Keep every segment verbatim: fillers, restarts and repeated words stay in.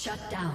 Shut down.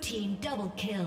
Team double kill.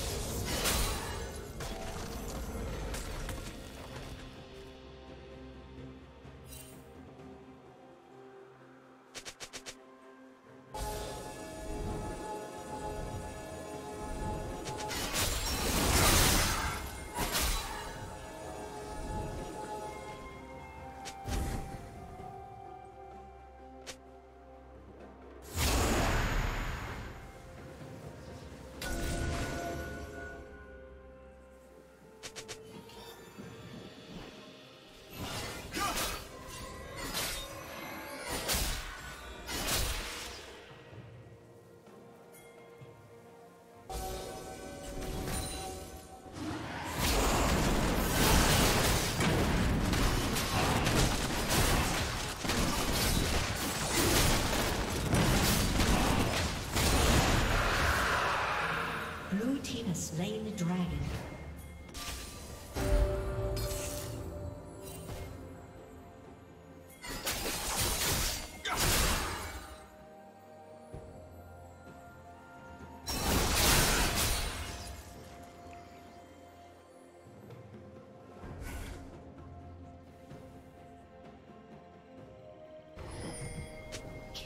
Blue team has slain the dragon.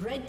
Red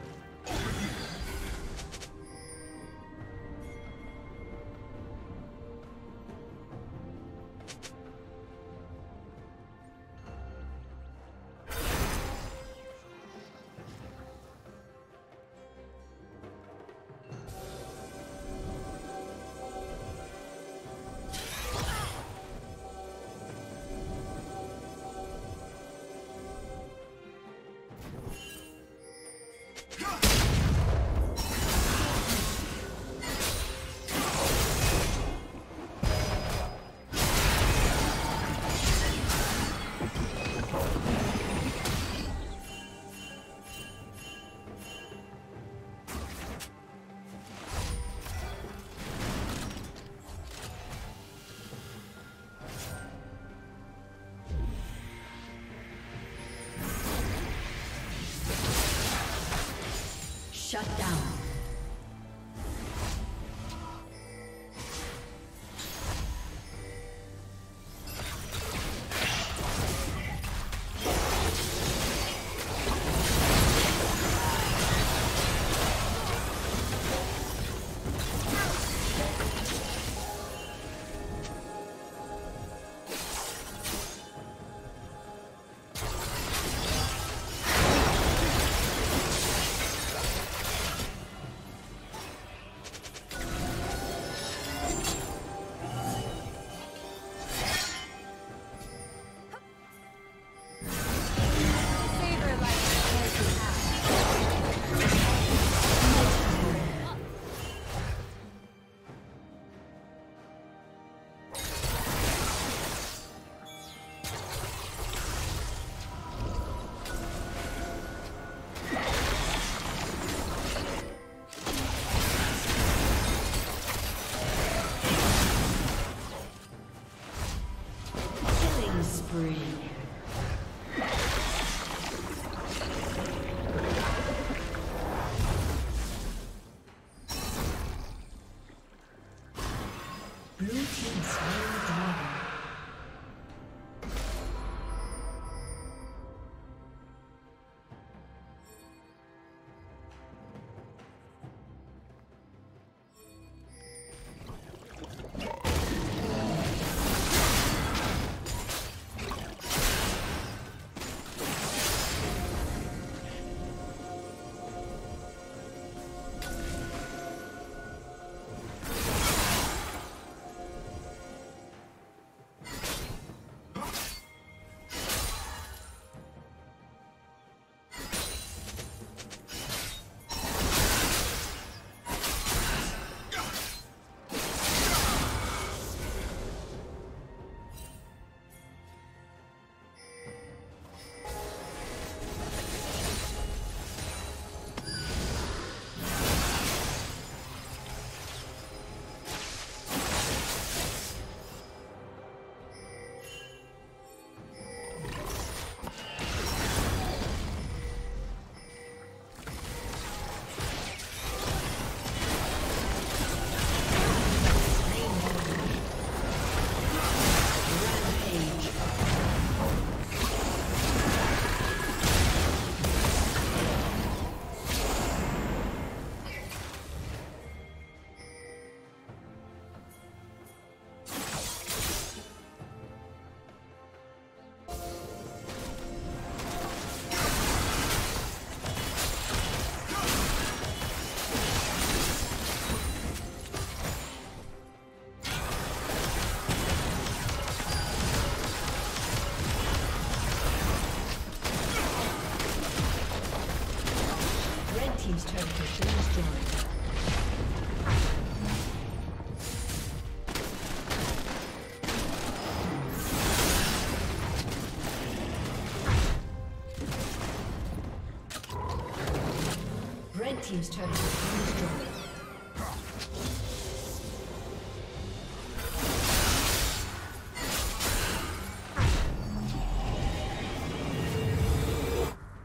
Shut down. spree. Blue team slain dragon. Red team's turret is destroyed. Red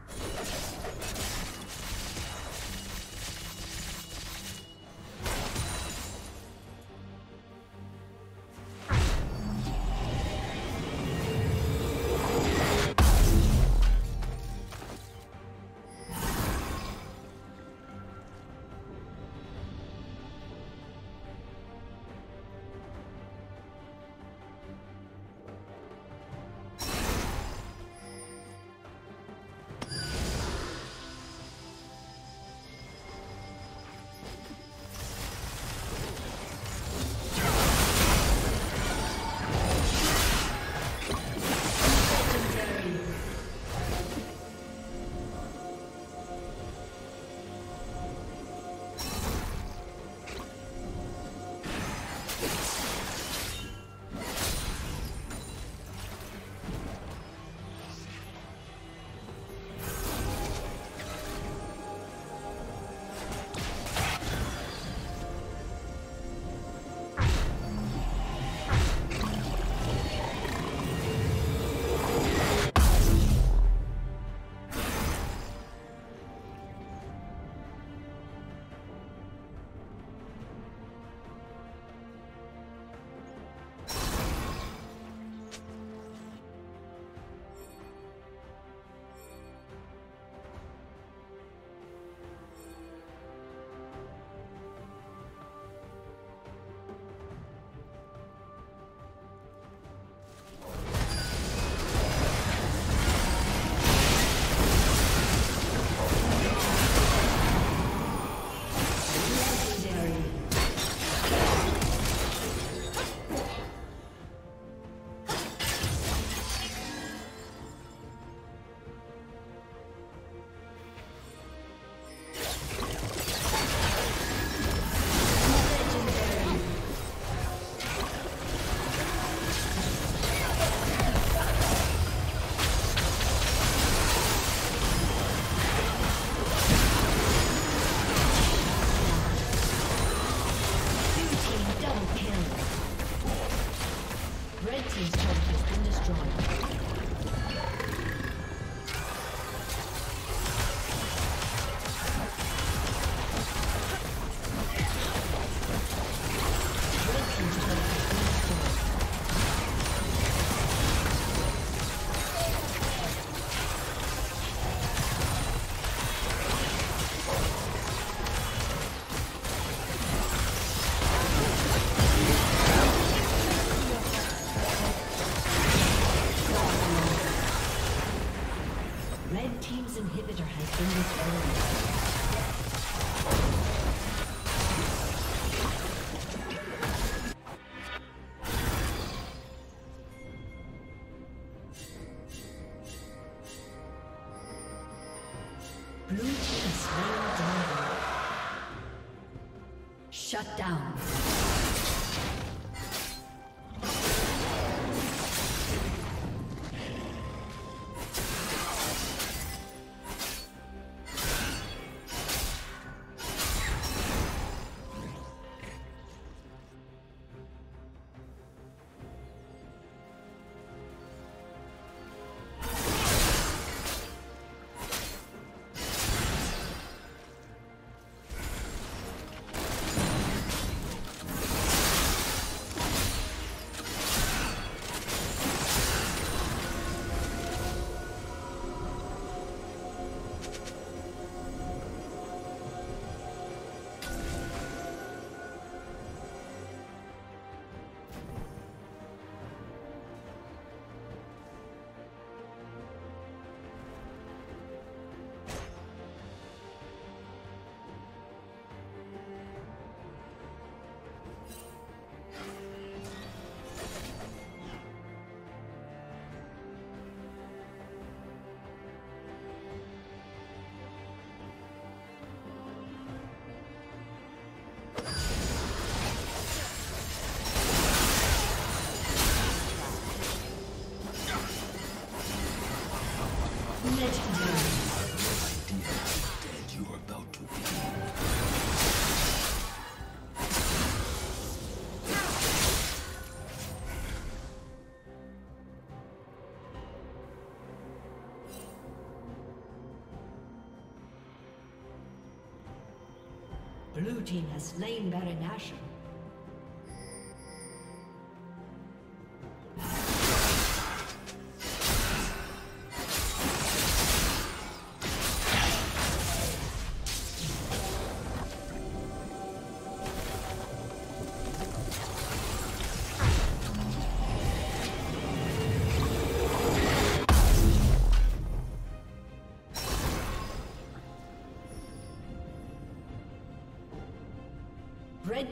team's turret has been destroyed. inhibitor has been destroyed. Blue team has slain the dragon. Shut down. Blue team has slain Baron Nashor. Red